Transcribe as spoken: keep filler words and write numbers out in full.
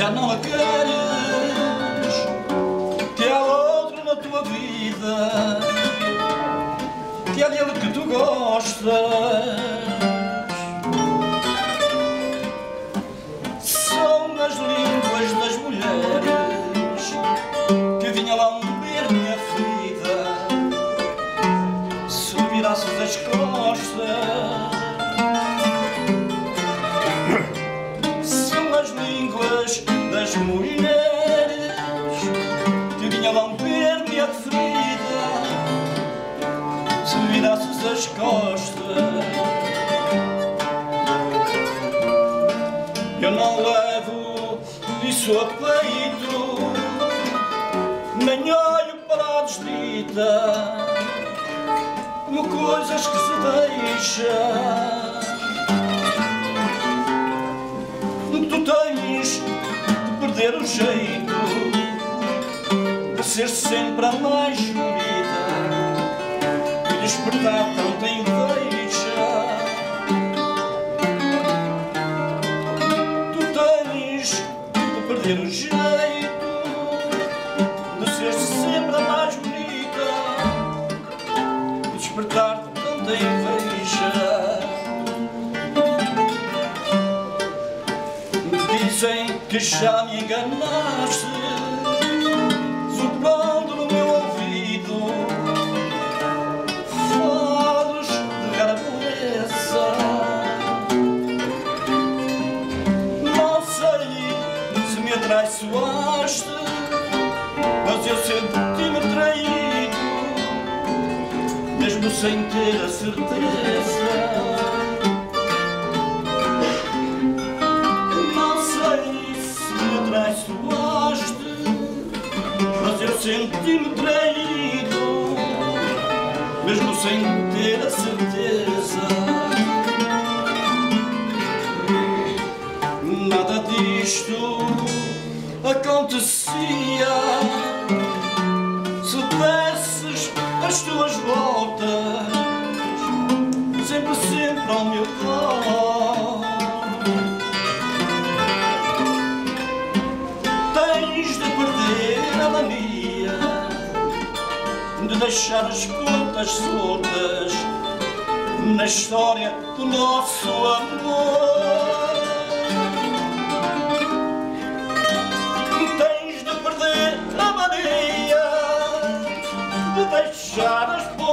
já não a queres, que há outro na tua vida, que há dele que tu gostas. São as línguas das mulheres que vinha lá lamber minha ferida, se virasses as costas. Das mulheres que vinha lamber-me a ferida, se virasses as costas. Eu não levo isso a peito, nem olho para a desdita como coisas que se deixam. Tu tens perder o jeito de ser sempre a mais bonita e despertar tanta inveja. Tu tens de perder o jeito de ser sempre a mais bonita e despertar tanta inveja. Dizem que já me enganaste, soprando no meu ouvido falas de rara beleza. Não sei se me atraiçoaste, mas eu senti-me traído, mesmo sem ter a certeza. Mas eu senti-me traído, mesmo sem ter a certeza. Nada disto acontecia se desses as tuas voltas, sempre, sempre ao meu lado. De deixar as pontas soltas na história do nosso amor. Tens de perder a mania de deixar as pontas